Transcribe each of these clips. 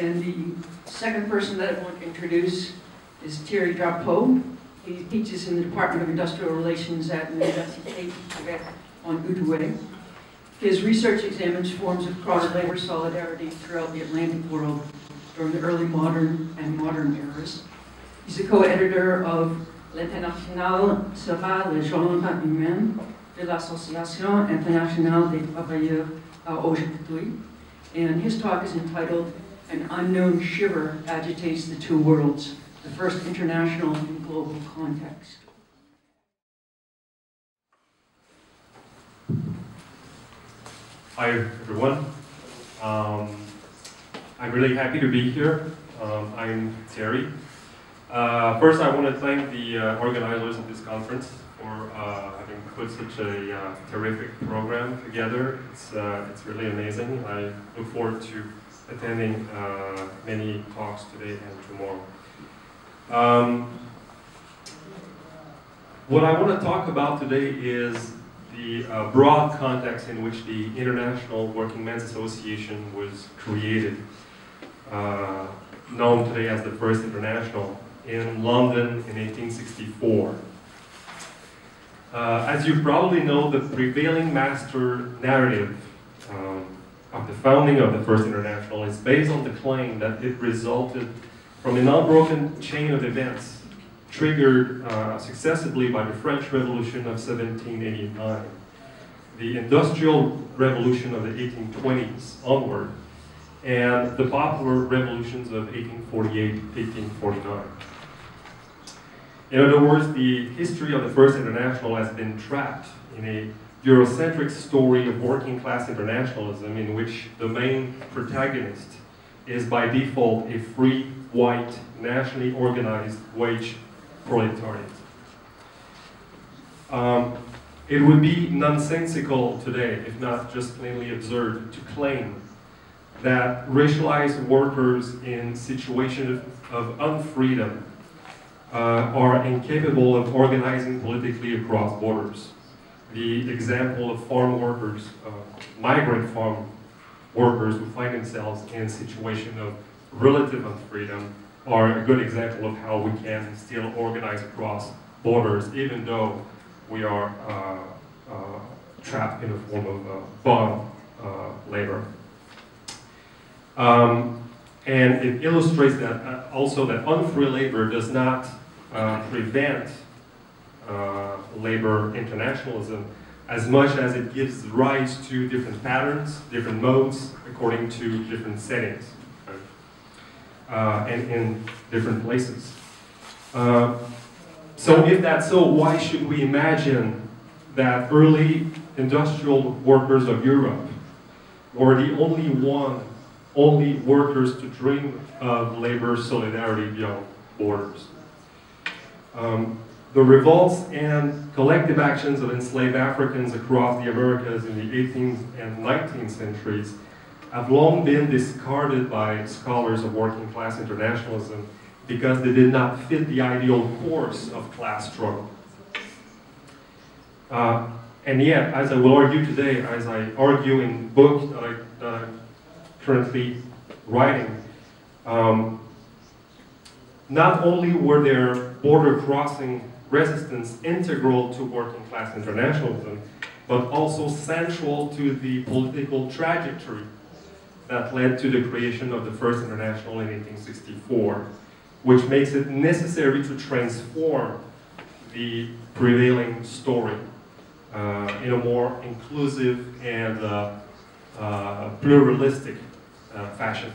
And the second person that I want to introduce is Thierry Drapeau. He teaches in the Department of Industrial Relations at Université du Québec on Oudoué. His research examines forms of cross-labor solidarity throughout the Atlantic world during the early modern and modern eras. He's a co-editor of L'International sera le genre humain de l'Association Internationale des Travailleurs aujourd'hui. And his talk is entitled, An Unknown Shiver Agitates the Two Worlds, the First International and Global Context. Hi, everyone. I'm really happy to be here. I'm Thierry. First, I want to thank the organizers of this conference for having put such a terrific program together. It's really amazing. I look forward to attending many talks today and tomorrow. What I want to talk about today is the broad context in which the International Working Men's Association was created, known today as the First International, in London in 1864. As you probably know, the prevailing master narrative of the founding of the First International is based on the claim that it resulted from an unbroken chain of events triggered successively by the French Revolution of 1789, the Industrial Revolution of the 1820s onward, and the popular revolutions of 1848, 1849. In other words, the history of the First International has been trapped in a Eurocentric story of working-class internationalism in which the main protagonist is by default a free, white, nationally organized wage proletariat. It would be nonsensical today, if not just plainly absurd, to claim that racialized workers in situations of unfreedom are incapable of organizing politically across borders. The example of farm workers, migrant farm workers who find themselves in a situation of relative unfreedom are a good example of how we can still organize across borders even though we are trapped in a form of bond labor. And it illustrates that also that unfree labor does not prevent labor internationalism as much as it gives rise to different patterns, different modes, according to different settings and in different places. So if that's so, why should we imagine that early industrial workers of Europe were the only workers to dream of labor solidarity beyond borders? The revolts and collective actions of enslaved Africans across the Americas in the 18th and 19th centuries have long been discarded by scholars of working-class internationalism because they did not fit the ideal course of class struggle. And yet, as I will argue today, as I argue in books that I currently writing, not only were their border-crossing resistance integral to working-class internationalism, but also central to the political trajectory that led to the creation of the First International in 1864, which makes it necessary to transform the prevailing story in a more inclusive and pluralistic fashion.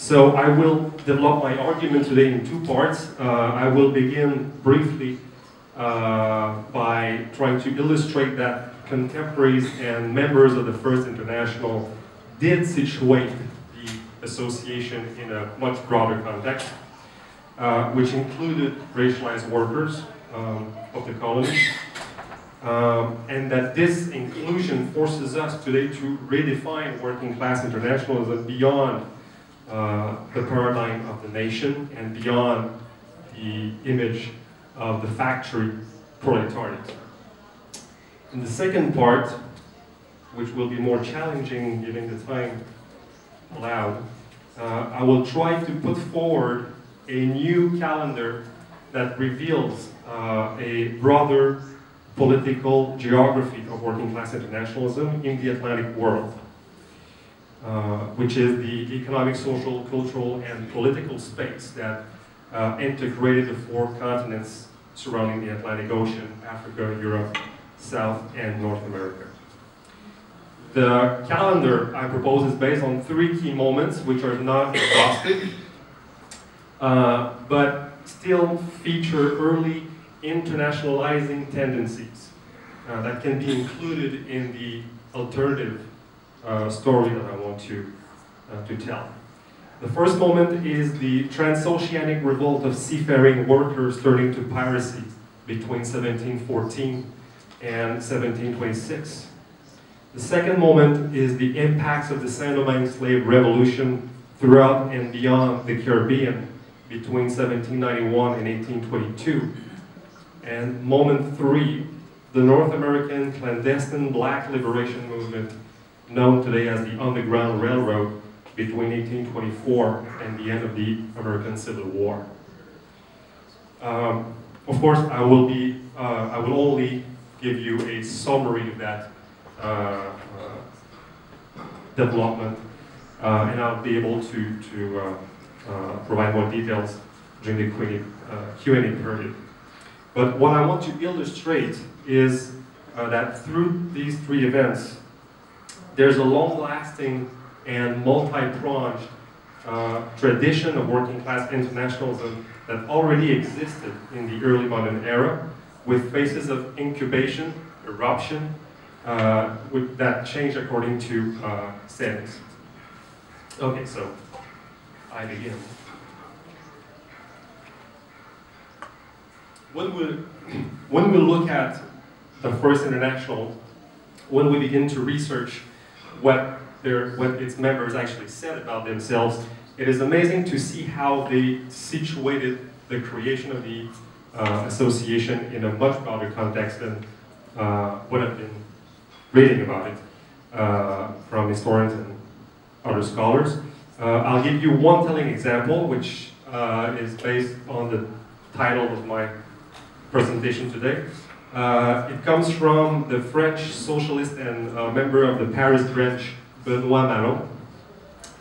So I will develop my argument today in two parts. I will begin briefly by trying to illustrate that contemporaries and members of the First International did situate the association in a much broader context, which included racialized workers of the colonies. And that this inclusion forces us today to redefine working-class internationalism beyond the paradigm of the nation and beyond the image of the factory proletariat. In the second part, which will be more challenging given the time, loud. I will try to put forward a new calendar that reveals a broader political geography of working class internationalism in the Atlantic world, which is the economic, social, cultural, and political space that integrated the four continents surrounding the Atlantic Ocean, Africa, Europe, South, and North America. The calendar I propose is based on three key moments, which are not exhaustive, but still feature early internationalizing tendencies that can be included in the alternative story that I want to tell. The first moment is the transoceanic revolt of seafaring workers turning to piracy between 1714 and 1726. The second moment is the impacts of the Saint Domingue slave revolution throughout and beyond the Caribbean between 1791 and 1822. And moment three, the North American clandestine black liberation movement, known today as the Underground Railroad, between 1824 and the end of the American Civil War. Of course, I will only give you a summary of that development, and I'll be able to provide more details during the Q&A period. But what I want to illustrate is that through these three events, there's a long-lasting and multi-pronged tradition of working-class internationalism that already existed in the early modern era, with phases of incubation, eruption, that changed according to settings. Okay, so I begin. When we look at the First International, when we begin to research what its members actually said about themselves, it is amazing to see how they situated the creation of the association in a much broader context than what I've been reading about it from historians and other scholars. I'll give you one telling example, which is based on the title of my presentation today. It comes from the French socialist and member of the Paris branch, Benoit Malon,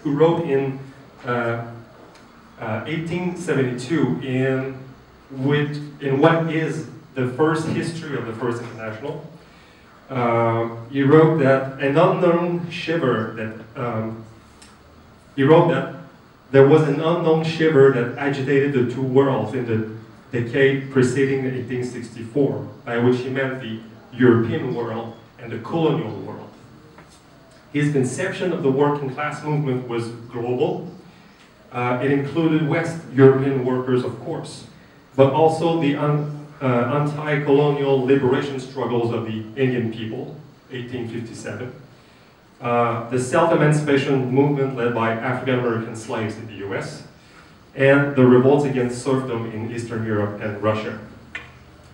who wrote in 1872 in what is the first history of the First International. He wrote that there was an unknown shiver that agitated the two worlds in the decade preceding 1864, by which he meant the European world and the colonial world. His conception of the working class movement was global. It included West European workers, of course, but also the anti-colonial liberation struggles of the Indian people, 1857, the self-emancipation movement led by African-American slaves in the US, and the revolts against serfdom in Eastern Europe and Russia.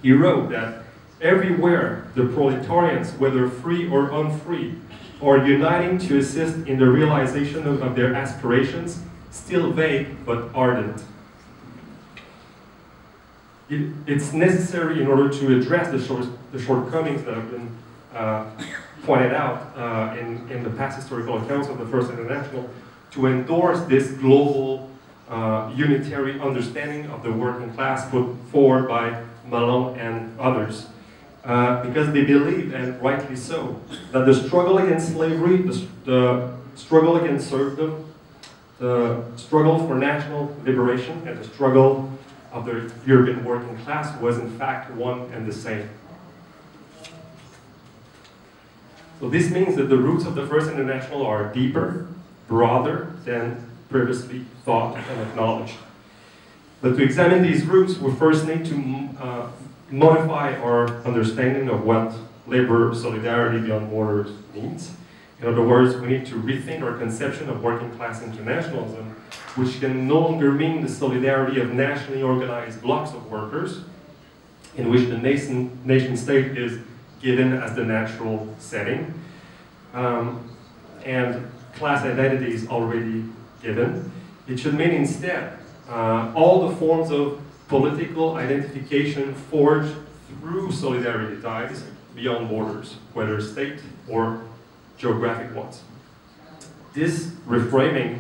He wrote that everywhere the proletarians, whether free or unfree, are uniting to assist in the realization of their aspirations, still vague but ardent. It's necessary in order to address the shortcomings that have been pointed out in the past historical accounts of the First International, to endorse this global unitary understanding of the working class put forward by Malon and others, because they believed, and rightly so, that the struggle against slavery, the struggle against serfdom, the struggle for national liberation, and the struggle of the European working class was in fact one and the same. So this means that the roots of the First International are deeper, broader than previously thought and acknowledged. But to examine these roots, we first need to modify our understanding of what labor solidarity beyond borders means. In other words, we need to rethink our conception of working class internationalism, which can no longer mean the solidarity of nationally organized blocks of workers, in which the nation-state is given as the natural setting. And class identity is already given. It should mean instead all the forms of political identification forged through solidarity ties beyond borders, whether state or geographic ones. This reframing,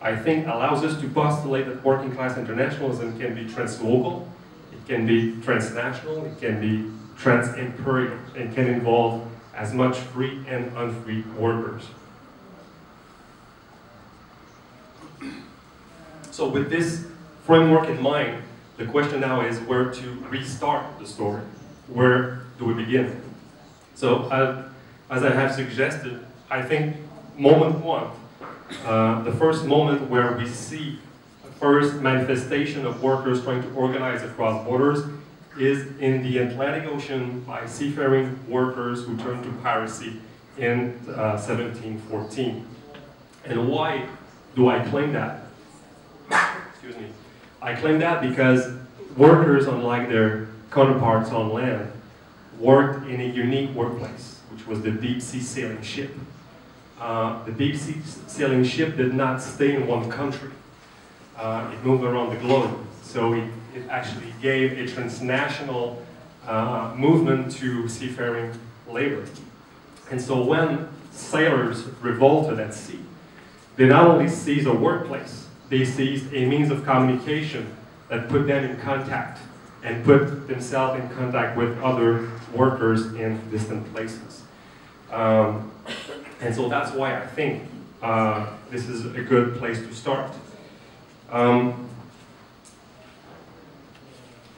I think, allows us to postulate that working class internationalism can be translocal, it can be transnational, it can be trans-imperial, and can involve as much free and unfree workers. So with this framework in mind, the question now is where to restart the story. Where do we begin? So as I have suggested, I think moment one, the first moment where we see the first manifestation of workers trying to organize across borders is in the Atlantic Ocean by seafaring workers who turned to piracy in 1714. And why do I claim that? Excuse me. I claim that because workers, unlike their counterparts on land, worked in a unique workplace, which was the deep-sea sailing ship. The deep-sea sailing ship did not stay in one country. It moved around the globe. So it actually gave a transnational movement to seafaring labor. And so when sailors revolted at sea, they not only seized a workplace, they seized a means of communication that put them in contact and put themselves in contact with other workers in distant places. And so that's why I think this is a good place to start.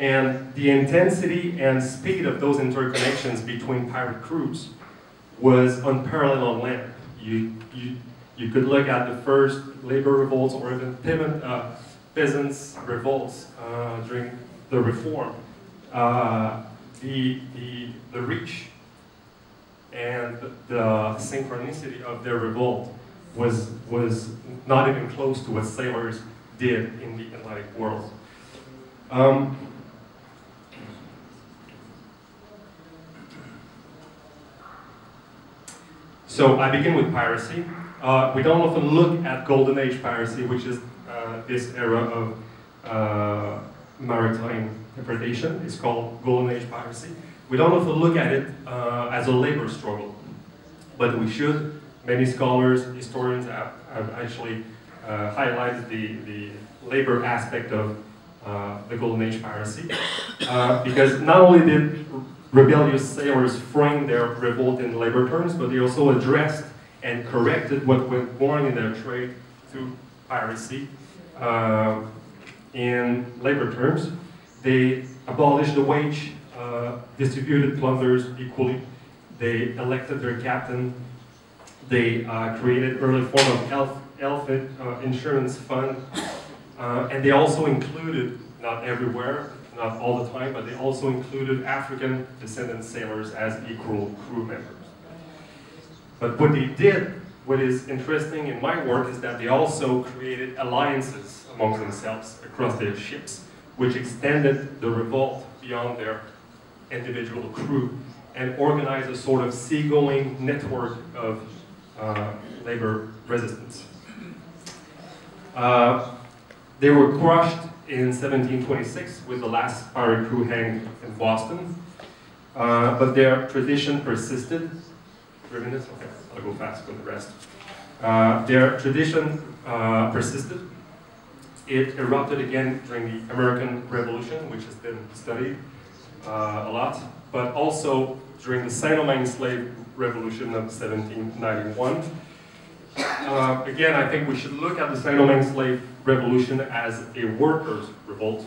And the intensity and speed of those interconnections between pirate crews was unparalleled on land. You could look at the first labor revolts or even peasants' revolts during the Reform. The reach and the synchronicity of their revolt was not even close to what sailors did in the Atlantic world. So I begin with piracy. We don't often look at Golden Age piracy, which is this era of maritime depredation. It's called Golden Age piracy. We don't often look at it as a labor struggle, but we should. Many scholars, historians have actually highlighted the labor aspect of the Golden Age piracy, because not only did rebellious sailors frame their revolt in labor terms, but they also addressed and corrected what went wrong in their trade through piracy in labor terms. They abolished the wage, distributed plunders equally, they elected their captain, they created early form of health insurance fund, and they also included, not everywhere, not all the time, but they also included African descendant sailors as equal crew members. But what they did, what is interesting in my work, is that they also created alliances amongst themselves across their ships, which extended the revolt beyond their individual crew and organized a sort of seagoing network of labor resistance. They were crushed in 1726 with the last pirate crew hanged in Boston, but their tradition persisted. Minutes? Okay, I'll go fast with the rest. Their tradition persisted. It erupted again during the American Revolution, which has been studied a lot, but also during the Saint Domingue slave revolution of 1791. Again, I think we should look at the Saint Domingue slave revolution as a workers' revolt,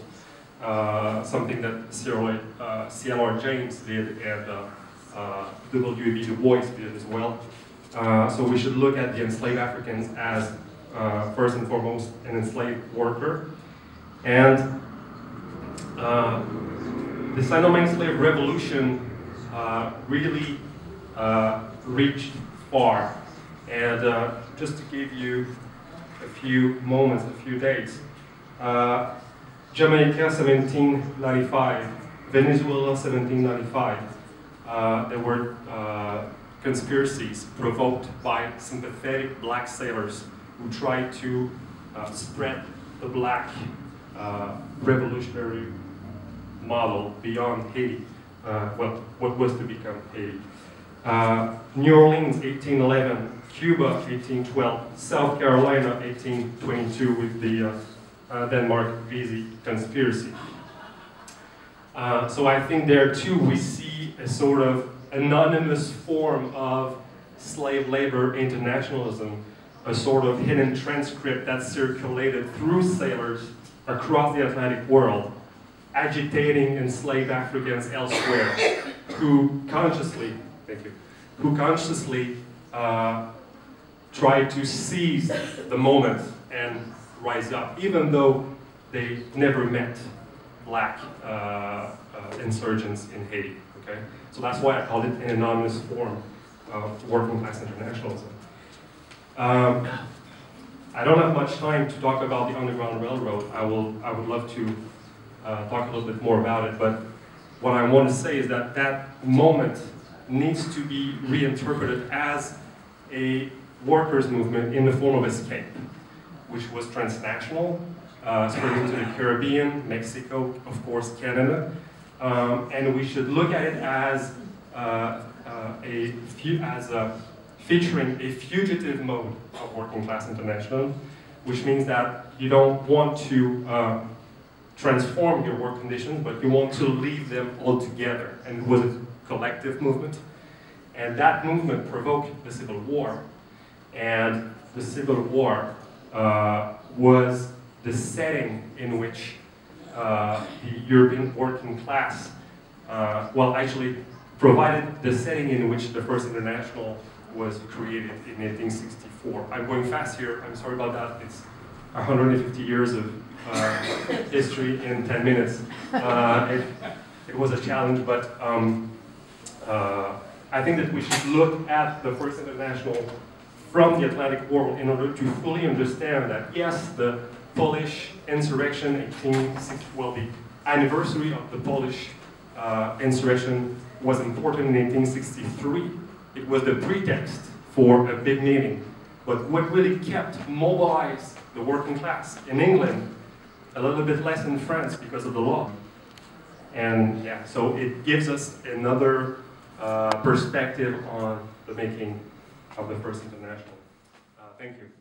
something that C.L.R. James did and W.E.B. Du Bois did as well. So we should look at the enslaved Africans as first and foremost an enslaved worker. And the Saint Domingue slave revolution really reached far. And just to give you a few moments, a few dates, Jamaica 1795, Venezuela 1795. There were conspiracies provoked by sympathetic black sailors who tried to spread the black revolutionary model beyond Haiti, what was to become Haiti. New Orleans, 1811, Cuba, 1812, South Carolina, 1822, with the Denmark Vesey conspiracy. So I think there too we see a sort of anonymous form of slave labor internationalism, a sort of hidden transcript that circulated through sailors across the Atlantic world, agitating enslaved Africans elsewhere, who consciously, tried to seize the moment and rise up, even though they never met black insurgents in Haiti. Okay? So that's why I call it an anonymous form of working class internationalism. I don't have much time to talk about the Underground Railroad. I would love to talk a little bit more about it, but what I want to say is that that moment needs to be reinterpreted as a workers' movement in the form of escape, which was transnational, spreading to the Caribbean, Mexico, of course, Canada, and we should look at it as featuring a fugitive mode of working class international, which means that you don't want to transform your work conditions, but you want to leave them all together. And it was a collective movement, and that movement provoked the Civil War, and the Civil War was the setting in which the European working class, well, actually provided the setting in which the first international was created in 1864. I'm going fast here, I'm sorry about that, it's 150 years of history in 10 minutes. It was a challenge, but I think that we should look at the first international from the Atlantic world in order to fully understand that, yes, the Polish insurrection, 1860, well, the anniversary of the Polish insurrection was important in 1863. It was the pretext for a big meeting. But what really kept mobilized the working class in England, a little bit less in France because of the law. And yeah, so it gives us another perspective on the making of the first international. Thank you.